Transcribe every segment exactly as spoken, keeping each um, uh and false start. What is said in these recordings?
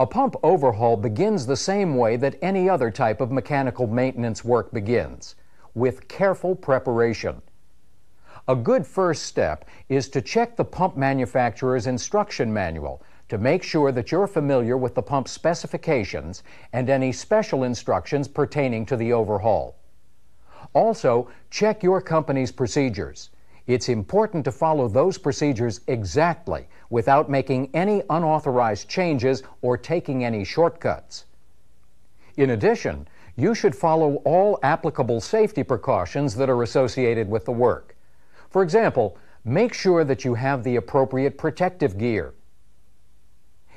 A pump overhaul begins the same way that any other type of mechanical maintenance work begins, with careful preparation. A good first step is to check the pump manufacturer's instruction manual to make sure that you're familiar with the pump specifications and any special instructions pertaining to the overhaul. Also, check your company's procedures. It's important to follow those procedures exactly without making any unauthorized changes or taking any shortcuts. In addition, you should follow all applicable safety precautions that are associated with the work. For example, make sure that you have the appropriate protective gear.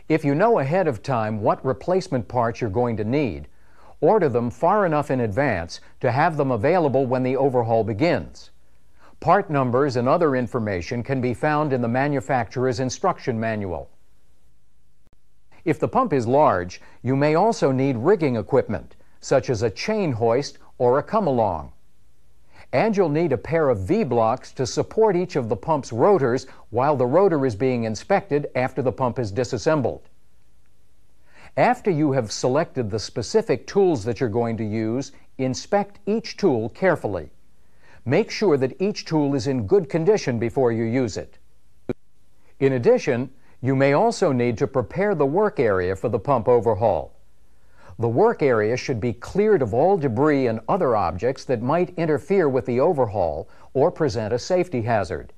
If you know ahead of time what replacement parts you're going to need, order them far enough in advance to have them available when the overhaul begins. Part numbers and other information can be found in the manufacturer's instruction manual. If the pump is large, you may also need rigging equipment, such as a chain hoist or a come-along. And you'll need a pair of V-blocks to support each of the pump's rotors while the rotor is being inspected after the pump is disassembled. After you have selected the specific tools that you're going to use, inspect each tool carefully. Make sure that each tool is in good condition before you use it. In addition, you may also need to prepare the work area for the pump overhaul. The work area should be cleared of all debris and other objects that might interfere with the overhaul or present a safety hazard.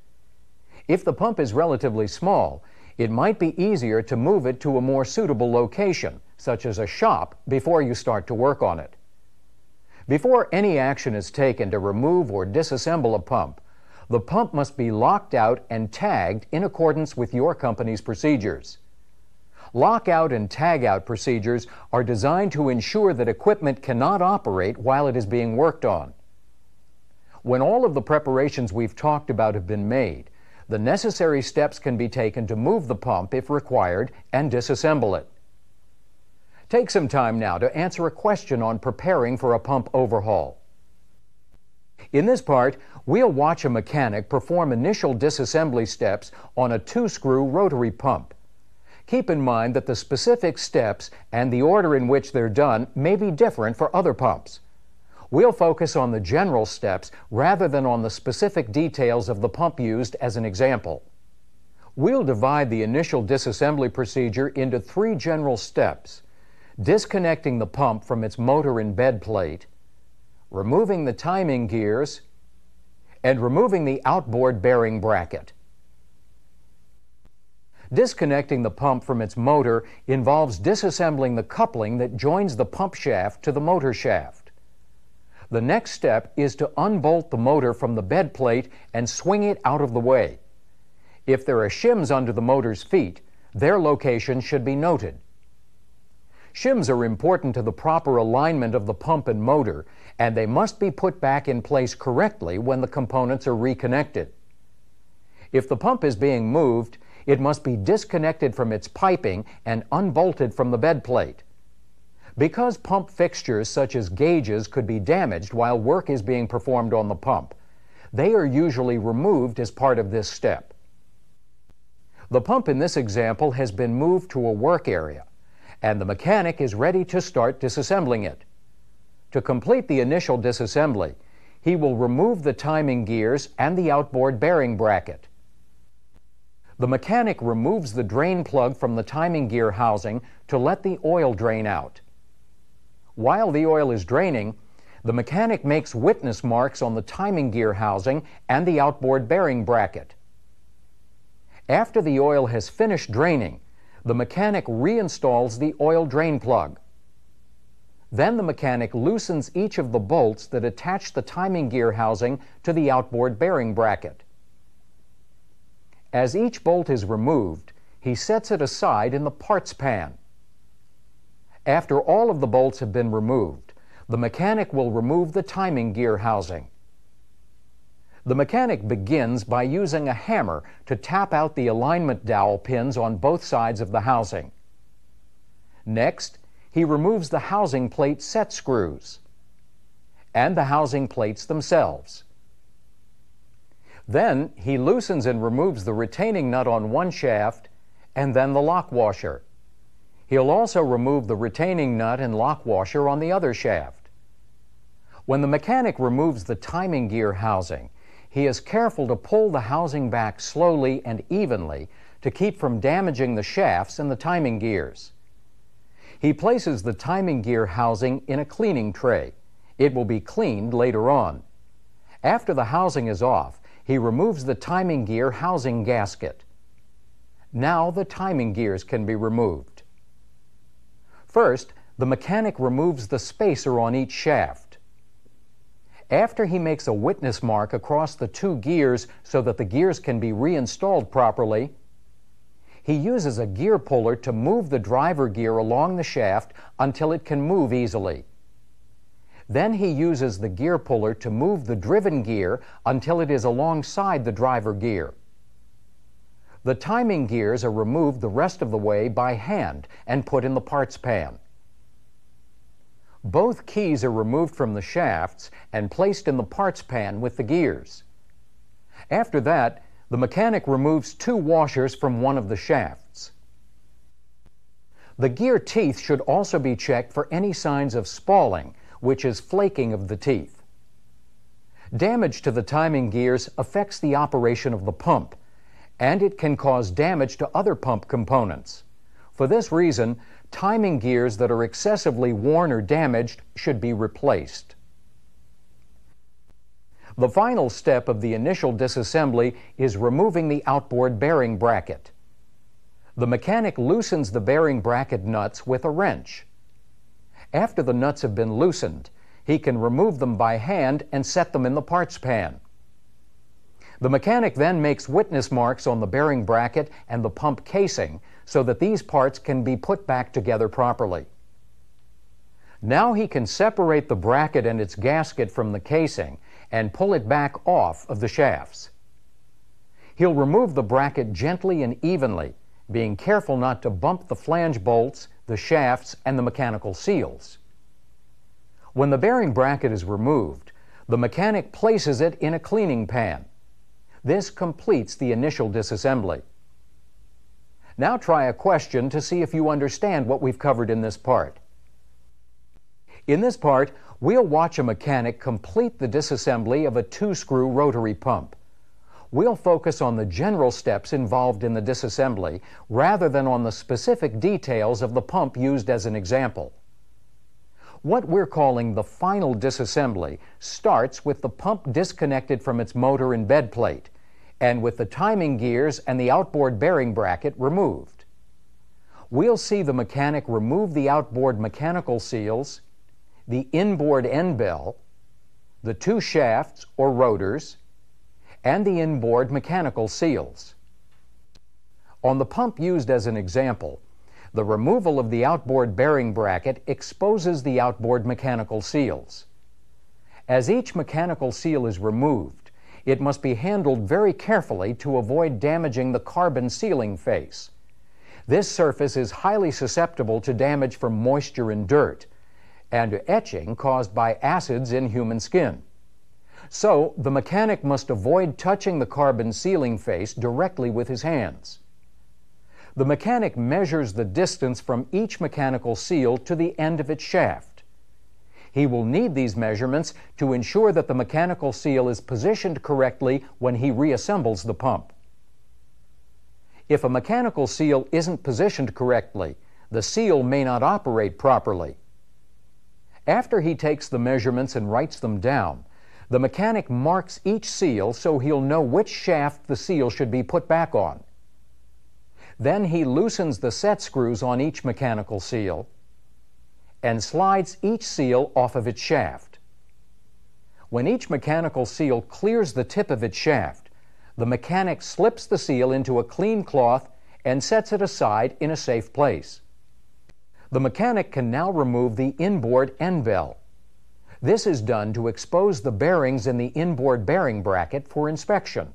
If the pump is relatively small, it might be easier to move it to a more suitable location, such as a shop, before you start to work on it. Before any action is taken to remove or disassemble a pump, the pump must be locked out and tagged in accordance with your company's procedures. Lockout and tagout procedures are designed to ensure that equipment cannot operate while it is being worked on. When all of the preparations we've talked about have been made, the necessary steps can be taken to move the pump if required and disassemble it. Take some time now to answer a question on preparing for a pump overhaul. In this part, we'll watch a mechanic perform initial disassembly steps on a two-screw rotary pump. Keep in mind that the specific steps and the order in which they're done may be different for other pumps. We'll focus on the general steps rather than on the specific details of the pump used as an example. We'll divide the initial disassembly procedure into three general steps: disconnecting the pump from its motor and bed plate, removing the timing gears, and removing the outboard bearing bracket. Disconnecting the pump from its motor involves disassembling the coupling that joins the pump shaft to the motor shaft. The next step is to unbolt the motor from the bed plate and swing it out of the way. If there are shims under the motor's feet, their location should be noted. Shims are important to the proper alignment of the pump and motor, and they must be put back in place correctly when the components are reconnected. If the pump is being moved, it must be disconnected from its piping and unbolted from the bed plate. Because pump fixtures such as gauges could be damaged while work is being performed on the pump, they are usually removed as part of this step. The pump in this example has been moved to a work area, and the mechanic is ready to start disassembling it. To complete the initial disassembly, he will remove the timing gears and the outboard bearing bracket. The mechanic removes the drain plug from the timing gear housing to let the oil drain out. While the oil is draining, the mechanic makes witness marks on the timing gear housing and the outboard bearing bracket. After the oil has finished draining, the mechanic reinstalls the oil drain plug. Then the mechanic loosens each of the bolts that attach the timing gear housing to the outboard bearing bracket. As each bolt is removed, he sets it aside in the parts pan. After all of the bolts have been removed, the mechanic will remove the timing gear housing. The mechanic begins by using a hammer to tap out the alignment dowel pins on both sides of the housing. Next, he removes the housing plate set screws and the housing plates themselves. Then he loosens and removes the retaining nut on one shaft and then the lock washer. He'll also remove the retaining nut and lock washer on the other shaft. When the mechanic removes the timing gear housing, he is careful to pull the housing back slowly and evenly to keep from damaging the shafts and the timing gears. He places the timing gear housing in a cleaning tray. It will be cleaned later on. After the housing is off, he removes the timing gear housing gasket. Now the timing gears can be removed. First, the mechanic removes the spacer on each shaft. After he makes a witness mark across the two gears so that the gears can be reinstalled properly, he uses a gear puller to move the driver gear along the shaft until it can move easily. Then he uses the gear puller to move the driven gear until it is alongside the driver gear. The timing gears are removed the rest of the way by hand and put in the parts pan. Both keys are removed from the shafts and placed in the parts pan with the gears. After that, the mechanic removes two washers from one of the shafts. The gear teeth should also be checked for any signs of spalling, which is flaking of the teeth. Damage to the timing gears affects the operation of the pump, and it can cause damage to other pump components. For this reason, timing gears that are excessively worn or damaged should be replaced. The final step of the initial disassembly is removing the outboard bearing bracket. The mechanic loosens the bearing bracket nuts with a wrench. After the nuts have been loosened, he can remove them by hand and set them in the parts pan. The mechanic then makes witness marks on the bearing bracket and the pump casing so that these parts can be put back together properly. Now he can separate the bracket and its gasket from the casing and pull it back off of the shafts. He'll remove the bracket gently and evenly, being careful not to bump the flange bolts, the shafts, and the mechanical seals. When the bearing bracket is removed, the mechanic places it in a cleaning pan. This completes the initial disassembly. Now try a question to see if you understand what we've covered in this part. In this part, we'll watch a mechanic complete the disassembly of a two-screw rotary pump. We'll focus on the general steps involved in the disassembly rather than on the specific details of the pump used as an example. What we're calling the final disassembly starts with the pump disconnected from its motor and bed plate, and with the timing gears and the outboard bearing bracket removed. We'll see the mechanic remove the outboard mechanical seals, the inboard end bell, the two shafts or rotors, and the inboard mechanical seals. On the pump used as an example, the removal of the outboard bearing bracket exposes the outboard mechanical seals. As each mechanical seal is removed, it must be handled very carefully to avoid damaging the carbon sealing face. This surface is highly susceptible to damage from moisture and dirt, and to etching caused by acids in human skin. So, the mechanic must avoid touching the carbon sealing face directly with his hands. The mechanic measures the distance from each mechanical seal to the end of its shaft. He will need these measurements to ensure that the mechanical seal is positioned correctly when he reassembles the pump. If a mechanical seal isn't positioned correctly, the seal may not operate properly. After he takes the measurements and writes them down, the mechanic marks each seal so he'll know which shaft the seal should be put back on. Then he loosens the set screws on each mechanical seal and slides each seal off of its shaft. When each mechanical seal clears the tip of its shaft, the mechanic slips the seal into a clean cloth and sets it aside in a safe place. The mechanic can now remove the inboard end bell. This is done to expose the bearings in the inboard bearing bracket for inspection.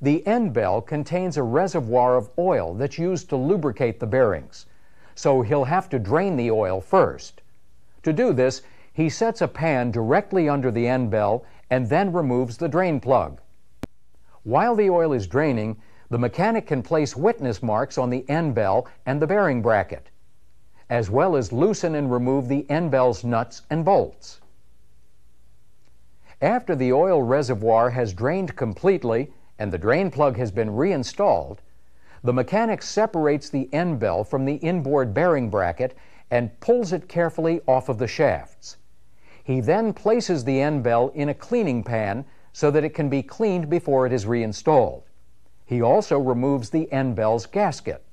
The end bell contains a reservoir of oil that's used to lubricate the bearings, so he'll have to drain the oil first. To do this, he sets a pan directly under the end bell and then removes the drain plug. While the oil is draining, The mechanic can place witness marks on the end bell and the bearing bracket, as well as loosen and remove the end bell's nuts and bolts. After the oil reservoir has drained completely and the drain plug has been reinstalled, the mechanic separates the end bell from the inboard bearing bracket and pulls it carefully off of the shafts. He then places the end bell in a cleaning pan so that it can be cleaned before it is reinstalled. He also removes the end bell's gasket.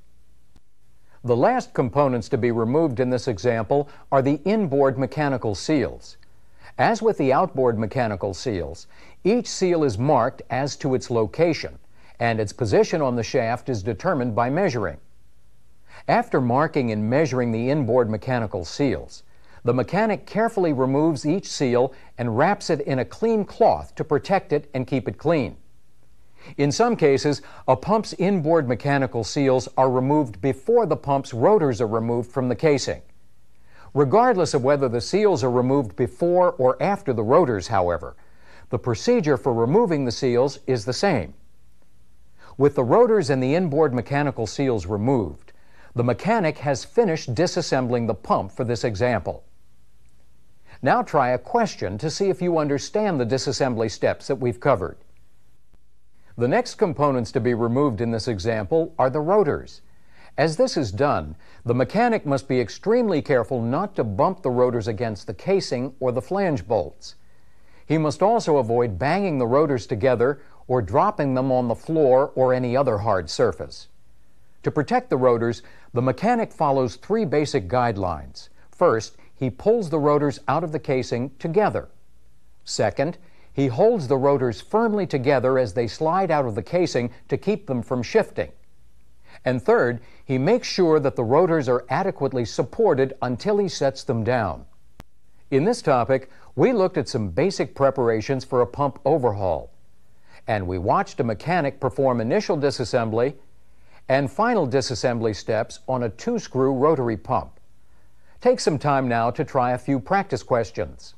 The last components to be removed in this example are the inboard mechanical seals. As with the outboard mechanical seals, each seal is marked as to its location, and its position on the shaft is determined by measuring. After marking and measuring the inboard mechanical seals, the mechanic carefully removes each seal and wraps it in a clean cloth to protect it and keep it clean. In some cases, a pump's inboard mechanical seals are removed before the pump's rotors are removed from the casing. Regardless of whether the seals are removed before or after the rotors, however, the procedure for removing the seals is the same. With the rotors and the inboard mechanical seals removed, the mechanic has finished disassembling the pump for this example. Now try a question to see if you understand the disassembly steps that we've covered. The next components to be removed in this example are the rotors. As this is done, the mechanic must be extremely careful not to bump the rotors against the casing or the flange bolts. He must also avoid banging the rotors together or dropping them on the floor or any other hard surface. To protect the rotors, the mechanic follows three basic guidelines. First, he pulls the rotors out of the casing together. Second, he holds the rotors firmly together as they slide out of the casing to keep them from shifting. And third, he makes sure that the rotors are adequately supported until he sets them down. In this topic, we looked at some basic preparations for a pump overhaul, and we watched a mechanic perform initial disassembly and final disassembly steps on a two-screw rotary pump. Take some time now to try a few practice questions.